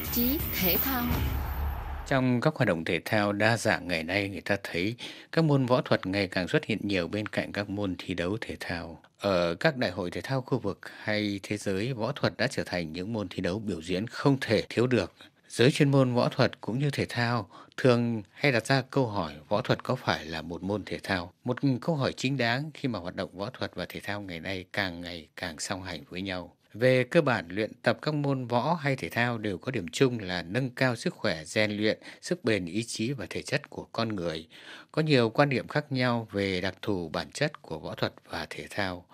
tạp chí, thể thao. Trong các hoạt động thể thao đa dạng ngày nay, người ta thấy các môn võ thuật ngày càng xuất hiện nhiều bên cạnh các môn thi đấu thể thao. Ở các đại hội thể thao khu vực hay thế giới, võ thuật đã trở thành những môn thi đấu biểu diễn không thể thiếu được. Giới chuyên môn võ thuật cũng như thể thao thường hay đặt ra câu hỏi võ thuật có phải là một môn thể thao? Một câu hỏi chính đáng khi mà hoạt động võ thuật và thể thao ngày nay càng song hành với nhau. Về cơ bản, luyện tập các môn võ hay thể thao đều có điểm chung là nâng cao sức khỏe, rèn luyện sức bền, ý chí và thể chất của con người. Có nhiều quan điểm khác nhau về đặc thù bản chất của võ thuật và thể thao.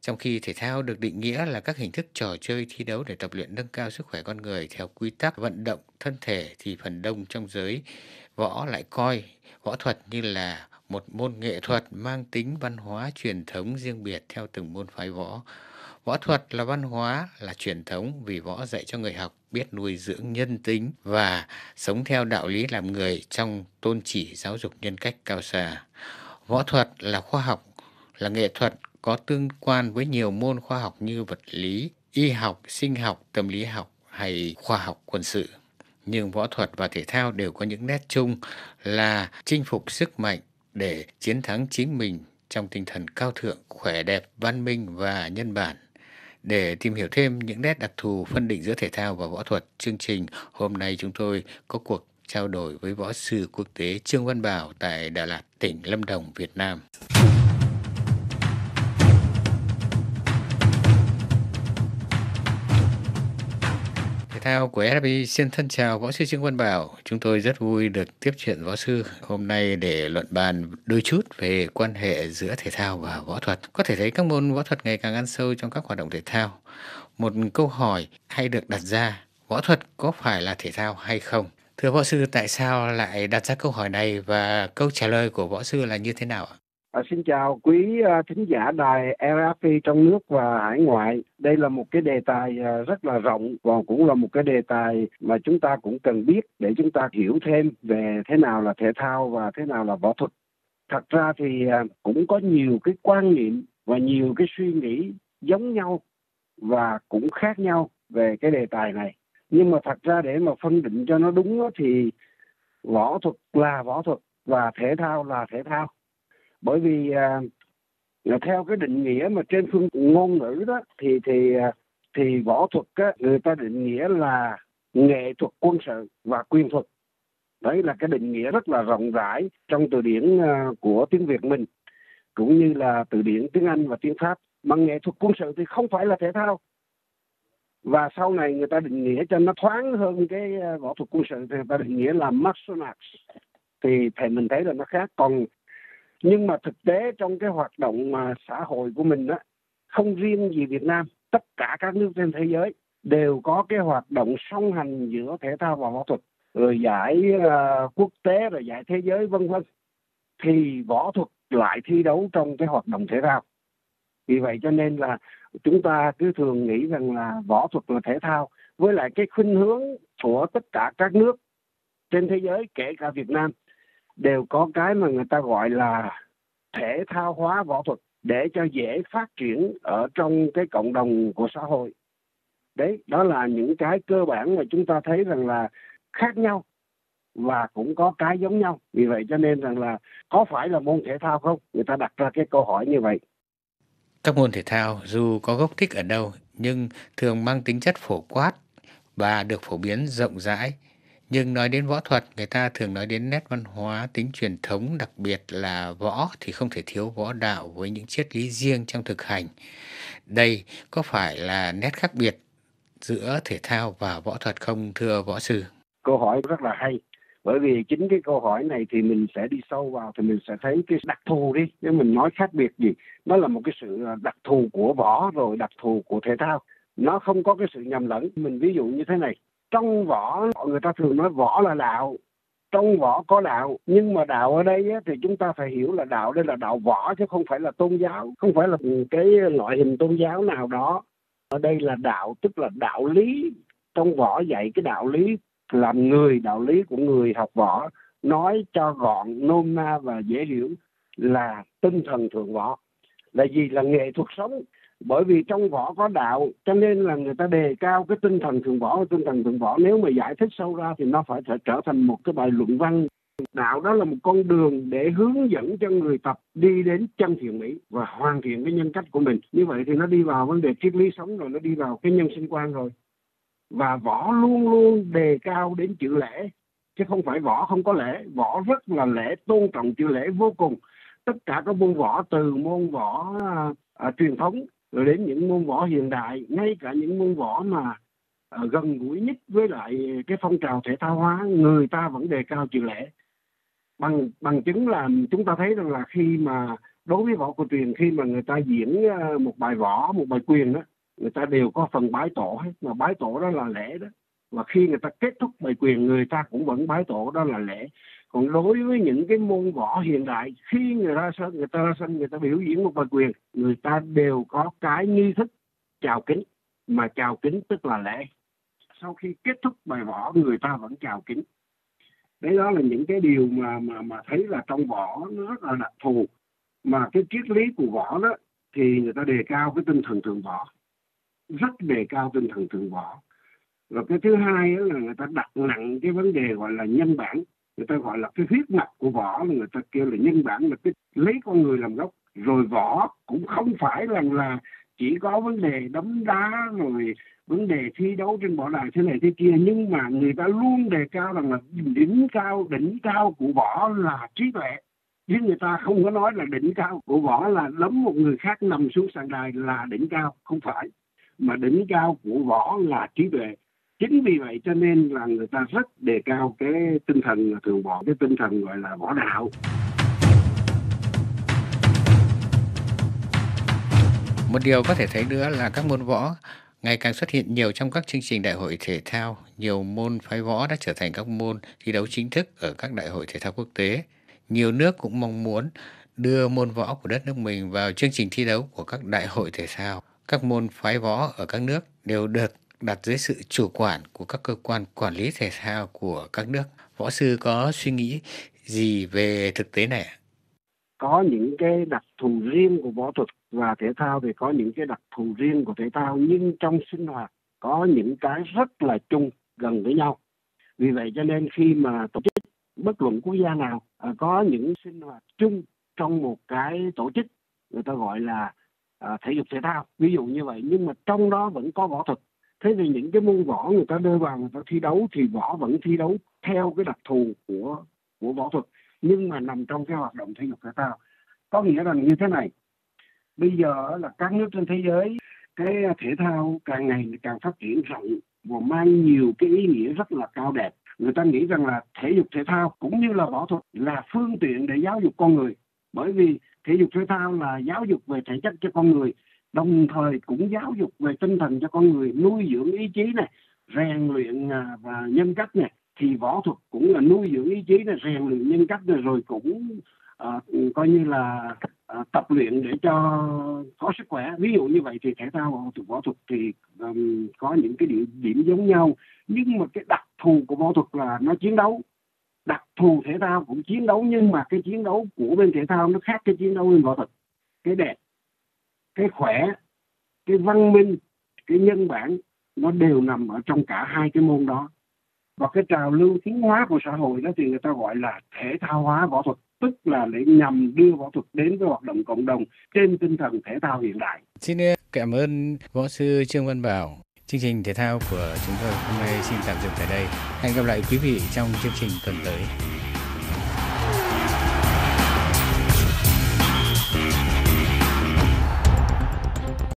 Trong khi thể thao được định nghĩa là các hình thức trò chơi thi đấu để tập luyện nâng cao sức khỏe con người theo quy tắc vận động thân thể, thì phần đông trong giới võ lại coi võ thuật như là một môn nghệ thuật mang tính văn hóa truyền thống riêng biệt theo từng môn phái võ. Võ thuật là văn hóa, là truyền thống vì võ dạy cho người học biết nuôi dưỡng nhân tính và sống theo đạo lý làm người trong tôn chỉ giáo dục nhân cách cao xa. Võ thuật là khoa học, là nghệ thuật có tương quan với nhiều môn khoa học như vật lý, y học, sinh học, tâm lý học hay khoa học quân sự. Nhưng võ thuật và thể thao đều có những nét chung là chinh phục sức mạnh để chiến thắng chính mình trong tinh thần cao thượng, khỏe đẹp, văn minh và nhân bản. Để tìm hiểu thêm những nét đặc thù phân định giữa thể thao và võ thuật, chương trình hôm nay chúng tôi có cuộc trao đổi với võ sư quốc tế Trương Văn Bảo tại Đà Lạt, tỉnh Lâm Đồng, Việt Nam. Thao của RFI xin thân chào võ sư Trương Văn Bảo. Chúng tôi rất vui được tiếp chuyện võ sư hôm nay để luận bàn đôi chút về quan hệ giữa thể thao và võ thuật. Có thể thấy các môn võ thuật ngày càng ăn sâu trong các hoạt động thể thao. Một câu hỏi hay được đặt ra, võ thuật có phải là thể thao hay không? Thưa võ sư, tại sao lại đặt ra câu hỏi này và câu trả lời của võ sư là như thế nào ạ? Xin chào quý thính giả đài RFI trong nước và hải ngoại. Đây là một cái đề tài rất là rộng và cũng là một cái đề tài mà chúng ta cũng cần biết để chúng ta hiểu thêm về thế nào là thể thao và thế nào là võ thuật. Thật ra thì cũng có nhiều cái quan niệm và nhiều cái suy nghĩ giống nhau và cũng khác nhau về cái đề tài này. Nhưng mà thật ra để mà phân định cho nó đúng thì võ thuật là võ thuật và thể thao là thể thao. Bởi vì theo cái định nghĩa mà trên phương ngôn ngữ đó thì võ thuật á, người ta định nghĩa là nghệ thuật quân sự và quyền thuật. Đấy là cái định nghĩa rất là rộng rãi trong từ điển của tiếng Việt mình, cũng như là từ điển tiếng Anh và tiếng Pháp. Mà nghệ thuật quân sự thì không phải là thể thao. Và sau này người ta định nghĩa cho nó thoáng hơn cái võ thuật quân sự thì người ta định nghĩa là martial arts. Thì mình thấy là nó khác. Nhưng mà thực tế trong cái hoạt động xã hội của mình đó, không riêng gì Việt Nam, tất cả các nước trên thế giới đều có cái hoạt động song hành giữa thể thao và võ thuật, rồi giải quốc tế, rồi giải thế giới v.v. Thì võ thuật lại thi đấu trong cái hoạt động thể thao. Vì vậy cho nên là chúng ta cứ thường nghĩ rằng là võ thuật là thể thao, với lại cái khuynh hướng của tất cả các nước trên thế giới, kể cả Việt Nam, đều có cái mà người ta gọi là thể thao hóa võ thuật để cho dễ phát triển ở trong cái cộng đồng của xã hội. Đấy, đó là những cái cơ bản mà chúng ta thấy rằng là khác nhau và cũng có cái giống nhau. Vì vậy cho nên rằng là có phải là môn thể thao không? Người ta đặt ra cái câu hỏi như vậy. Các môn thể thao dù có gốc tích ở đâu nhưng thường mang tính chất phổ quát và được phổ biến rộng rãi. Nhưng nói đến võ thuật, người ta thường nói đến nét văn hóa, tính truyền thống, đặc biệt là võ thì không thể thiếu võ đạo với những triết lý riêng trong thực hành. Đây có phải là nét khác biệt giữa thể thao và võ thuật không, thưa võ sư? Câu hỏi rất là hay, bởi vì chính cái câu hỏi này thì mình sẽ đi sâu vào thì mình sẽ thấy cái đặc thù đi, nếu mình nói khác biệt gì, nó là một cái sự đặc thù của võ rồi đặc thù của thể thao. Nó không có cái sự nhầm lẫn, mình ví dụ như thế này. Trong võ, người ta thường nói võ là đạo, trong võ có đạo, nhưng mà đạo ở đây thì chúng ta phải hiểu là đạo đây là đạo võ chứ không phải là tôn giáo, không phải là cái loại hình tôn giáo nào đó. Ở đây là đạo, tức là đạo lý, trong võ dạy cái đạo lý làm người, đạo lý của người học võ, nói cho gọn, nôm na và dễ hiểu là tinh thần thượng võ. Là gì? Là nghệ thuật sống, Bởi vì trong võ có đạo, cho nên là người ta đề cao cái tinh thần thượng võ. Tinh thần thượng võ nếu mà giải thích sâu ra thì nó phải trở thành một cái bài luận văn. Đạo đó là một con đường để hướng dẫn cho người tập đi đến chân thiện mỹ và hoàn thiện cái nhân cách của mình. Như vậy thì nó đi vào vấn đề triết lý sống rồi, nó đi vào cái nhân sinh quan rồi. Và võ luôn luôn đề cao đến chữ lễ, chứ không phải võ không có lễ. Võ rất là lễ, tôn trọng chữ lễ vô cùng. Tất cả các môn võ, từ môn võ truyền thống rồi đến những môn võ hiện đại, ngay cả những môn võ mà gần gũi nhất với lại cái phong trào thể thao hóa, người ta vẫn đề cao chữ lễ. Bằng chứng là chúng ta thấy rằng là khi mà đối với võ cổ truyền, khi mà người ta diễn một bài võ, một bài quyền đó, người ta đều có phần bái tổ hết, mà bái tổ đó là lễ đó. Và khi người ta kết thúc bài quyền, người ta cũng vẫn bái tổ, đó là lễ. Còn đối với những cái môn võ hiện đại, khi người ta ra sân, người ta biểu diễn một bài quyền, người ta đều có cái nghi thức chào kính, mà chào kính tức là lễ. Sau khi kết thúc bài võ, người ta vẫn chào kính. Đấy, đó là những cái điều mà thấy là trong võ nó rất là đặc thù. Mà cái triết lý của võ đó thì người ta đề cao cái tinh thần thượng võ, rất đề cao tinh thần thượng võ. Rồi cái thứ hai là người ta đặt nặng cái vấn đề gọi là nhân bản. Người ta gọi là cái huyết mạch của võ, người ta kêu là nhân bản, là cái lấy con người làm gốc. Rồi võ cũng không phải là chỉ có vấn đề đấm đá rồi vấn đề thi đấu trên võ đài thế này thế kia, nhưng mà người ta luôn đề cao rằng là đỉnh cao của võ là trí tuệ. Chứ người ta không có nói là đỉnh cao của võ là đấm một người khác nằm xuống sàn đài là đỉnh cao, không phải. Mà đỉnh cao của võ là trí tuệ. Chính vì vậy cho nên là người ta rất đề cao cái tinh thần thượng võ, cái tinh thần gọi là võ đạo. Một điều có thể thấy nữa là các môn võ ngày càng xuất hiện nhiều trong các chương trình đại hội thể thao. Nhiều môn phái võ đã trở thành các môn thi đấu chính thức ở các đại hội thể thao quốc tế. Nhiều nước cũng mong muốn đưa môn võ của đất nước mình vào chương trình thi đấu của các đại hội thể thao. Các môn phái võ ở các nước đều được đặt dưới sự chủ quản của các cơ quan quản lý thể thao của các nước. Võ sư có suy nghĩ gì về thực tế này? Có những cái đặc thù riêng của võ thuật, và thể thao thì có những cái đặc thù riêng của thể thao, nhưng trong sinh hoạt có những cái rất là chung gần với nhau. Vì vậy cho nên khi mà tổ chức bất luận quốc gia nào có những sinh hoạt chung trong một cái tổ chức, người ta gọi là thể dục thể thao, ví dụ như vậy, nhưng mà trong đó vẫn có võ thuật. Thế thì những cái môn võ người ta đưa vào, người ta thi đấu thì võ vẫn thi đấu theo cái đặc thù của võ thuật, nhưng mà nằm trong cái hoạt động thể dục thể thao. Có nghĩa rằng như thế này, bây giờ là các nước trên thế giới, cái thể thao càng ngày càng phát triển rộng và mang nhiều cái ý nghĩa rất là cao đẹp. Người ta nghĩ rằng là thể dục thể thao cũng như là võ thuật là phương tiện để giáo dục con người. Bởi vì thể dục thể thao là giáo dục về thể chất cho con người, đồng thời cũng giáo dục về tinh thần cho con người, nuôi dưỡng ý chí này, rèn luyện và nhân cách này. Thì võ thuật cũng là nuôi dưỡng ý chí này, rèn luyện nhân cách này, rồi cũng coi như là tập luyện để cho có sức khỏe. Ví dụ như vậy thì thể thao và võ thuật thì có những cái điểm giống nhau, nhưng mà cái đặc thù của võ thuật là nó chiến đấu. Đặc thù thể thao cũng chiến đấu, nhưng mà cái chiến đấu của bên thể thao nó khác cái chiến đấu bên võ thuật. Cái đẹp, cái khỏe, cái văn minh, cái nhân bản nó đều nằm ở trong cả hai cái môn đó. Và cái trào lưu tiến hóa của xã hội đó thì người ta gọi là thể thao hóa võ thuật, tức là để nhằm đưa võ thuật đến với hoạt động cộng đồng trên tinh thần thể thao hiện đại. Xin cảm ơn võ sư Trương Văn Bảo. Chương trình thể thao của chúng tôi hôm nay xin tạm dừng tại đây. Hẹn gặp lại quý vị trong chương trình tuần tới.